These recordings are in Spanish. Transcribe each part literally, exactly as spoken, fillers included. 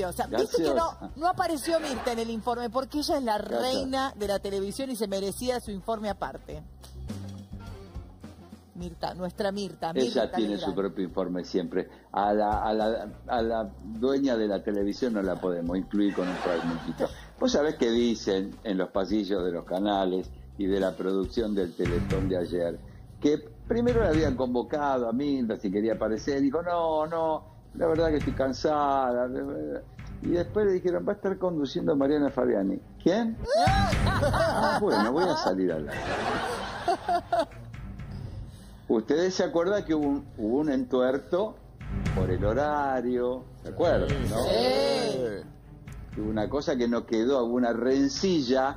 Graciosa. Graciosa. Dice que no, no apareció Mirtha en el informe porque ella es la Graciosa. reina de la televisión y se merecía su informe aparte. Mirtha, nuestra Mirtha. Mirtha ella tiene Legrand. su propio informe siempre. A la, a, la, a la dueña de la televisión no la podemos incluir con un fragmentito. Vos sabés qué dicen en los pasillos de los canales y de la producción del Teletón de ayer, que primero la habían convocado a Mirtha si quería aparecer, dijo no, no, la verdad que estoy cansada, y después le dijeron va a estar conduciendo a Mariana Fabbiani. ¿Quién? Ah, bueno, voy a salir a la... Ustedes se acuerdan que hubo un, hubo un entuerto por el horario, ¿se acuerdan? ¿No? Sí. Una cosa que no quedó, alguna rencilla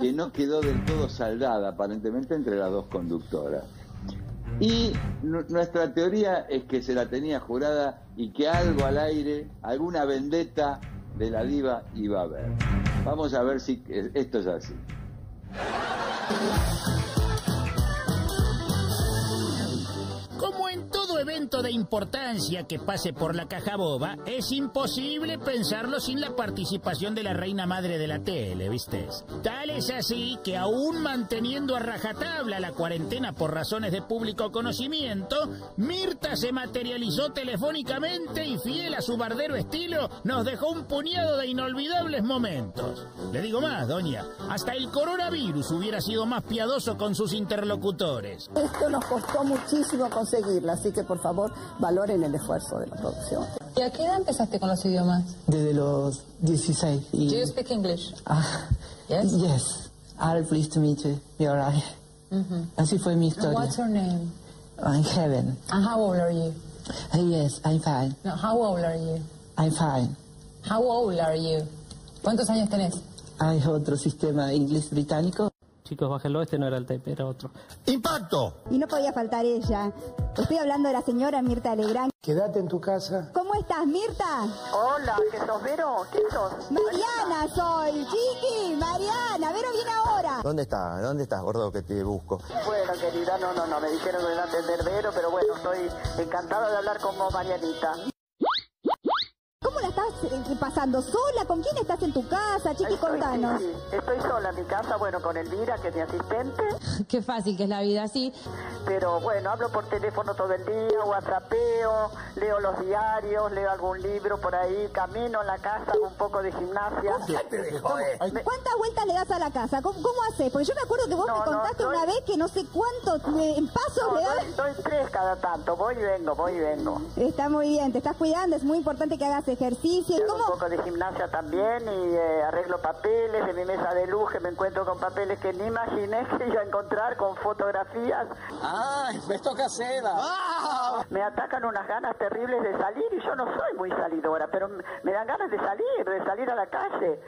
que no quedó del todo saldada aparentemente entre las dos conductoras. Y nuestra teoría es que se la tenía jurada y que algo al aire, alguna vendetta de la diva iba a haber. Vamos a ver si esto es así. Como en todo evento de importancia que pase por la caja boba, es imposible pensarlo sin la participación de la reina madre de la tele, ¿viste? Tal es así que aún manteniendo a rajatabla la cuarentena por razones de público conocimiento, Mirtha se materializó telefónicamente y fiel a su bardero estilo, nos dejó un puñado de inolvidables momentos. Le digo más, doña, hasta el coronavirus hubiera sido más piadoso con sus interlocutores. Esto nos costó muchísimo conseguir. Seguirla, así que por favor valoren el esfuerzo de la producción. ¿Y a qué edad empezaste con los idiomas? Desde los dieciséis. Y... Do you speak English? Ah, yes. Yes. I'm pleased to meet you. You're right. Mm-hmm. Así fue mi historia. And what's your name? I'm Heaven. And how old are you? Uh, yes, I'm fine. No, how old are you? I'm fine. How old are you? ¿Cuántos años tenés? Hay otro sistema inglés británico. Chicos, bájenlo, este no era el tape, era otro. ¡Impacto! Y no podía faltar ella. Estoy hablando de la señora Mirtha Legrand. Quédate en tu casa. ¿Cómo estás, Mirtha? Hola, ¿qué sos, Vero? ¿Qué sos? Mariana soy, chiqui, Mariana. Vero viene ahora. ¿Dónde estás? ¿Dónde estás, gordo, que te busco? Bueno, querida, no, no, no, me dijeron que iba a atender Vero, pero bueno, estoy encantada de hablar con vos, Marianita. ¿Cómo la estás pasando? ¿Sola? ¿Con quién estás en tu casa? Chiqui, contanos. Sí, sí. Estoy sola en mi casa, bueno, con Elvira, que es mi asistente. Qué fácil que es la vida, sí. Pero bueno, hablo por teléfono todo el día, whatsappeo, leo los diarios, leo algún libro por ahí, camino en la casa, hago un poco de gimnasia. Te dejó, eh? ¿Cuántas vueltas le das a la casa? ¿Cómo, cómo haces? Porque yo me acuerdo que vos no, me contaste no, doy... una vez que no sé cuántos eh, pasos no, le das. Doy, doy tres cada tanto, voy y vengo, voy y vengo. Está muy bien, te estás cuidando, es muy importante que hagas ejercicio. Hago un poco de gimnasia también y eh, arreglo papeles de mi mesa de luz, que me encuentro con papeles que ni imaginé que iba a encontrar, con fotografías. ¡Ay, me toca casera! ¡Ah! Me atacan unas ganas terribles de salir y yo no soy muy salidora, pero me dan ganas de salir, de salir a la calle,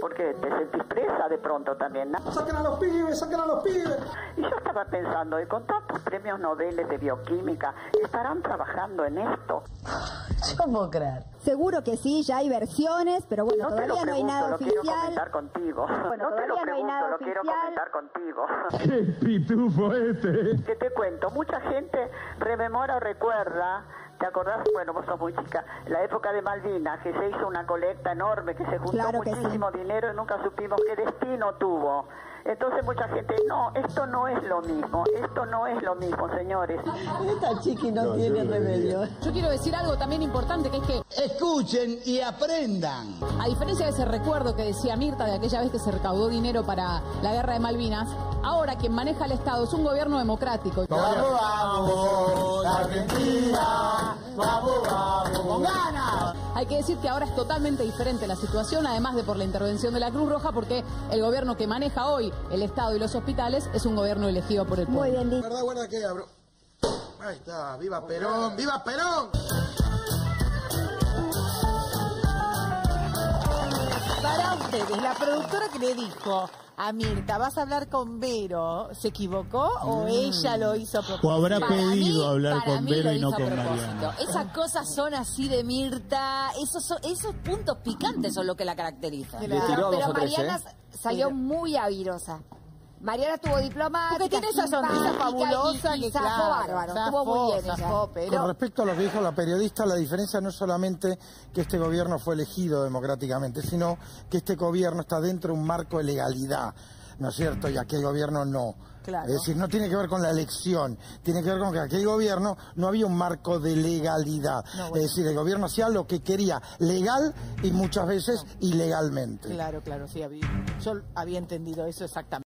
porque te sentís presa de pronto también, ¿no? ¡Saquen a los pibes, saquen a los pibes! Y yo estaba pensando, y con tantos premios Nobel de bioquímica, ¿estarán trabajando en esto? ¿Cómo creer? Seguro que sí, ya hay versiones, pero bueno, no todavía pregunto, no hay nada oficial. No te lo quiero comentar contigo. Bueno, no te lo pregunto, no hay nada lo quiero comentar contigo. ¡Qué pitufo este! Que te cuento, mucha gente rememora o recuerda, ¿te acordás? Bueno, vos sos muy chica, la época de Malvinas, que se hizo una colecta enorme, que se juntó claro que muchísimo sí. dinero y nunca supimos qué destino tuvo. Entonces mucha gente, no, esto no es lo mismo, esto no es lo mismo, señores. Esta chiqui no, no tiene yo remedio. Yo quiero decir algo también importante, que es que... Escuchen y aprendan. A diferencia de ese recuerdo que decía Mirtha de aquella vez que se recaudó dinero para la guerra de Malvinas, ahora quien maneja el Estado es un gobierno democrático. ¡Vamos, vamos, Argentina! ¡Vamos, vamos! ¡Con ganas! Hay que decir que ahora es totalmente diferente la situación, además de por la intervención de la Cruz Roja, porque el gobierno que maneja hoy el Estado y los hospitales es un gobierno elegido por el pueblo. Muy bien, ¿verdad? Guarda que abro. Ahí está, viva Perón, viva Perón. Para ustedes, la productora que le dijo a Mirtha, vas a hablar con Vero, ¿se equivocó o mm. ella lo hizo a propósito? O habrá para pedido mí, hablar con Vero y no con Mariana. Esas cosas son así de Mirtha, esos, esos puntos picantes son lo que la caracteriza. Claro. Pero Mariana salió muy avirosa. Mariana tuvo diplomática. Porque tiene esa sonrisa fabulosa, y, y zafó, claro, bárbaro, zafó, estuvo muy bien ella. Zafó, pero... Con respecto a lo que dijo la periodista, la diferencia no es solamente que este gobierno fue elegido democráticamente, sino que este gobierno está dentro de un marco de legalidad, ¿no es cierto? Y aquel gobierno no. Claro. Es decir, no tiene que ver con la elección, tiene que ver con que aquel gobierno no había un marco de legalidad. No, bueno. Es decir, el gobierno hacía lo que quería, legal y muchas veces no. ilegalmente. Claro, claro, sí, había, yo había entendido eso exactamente.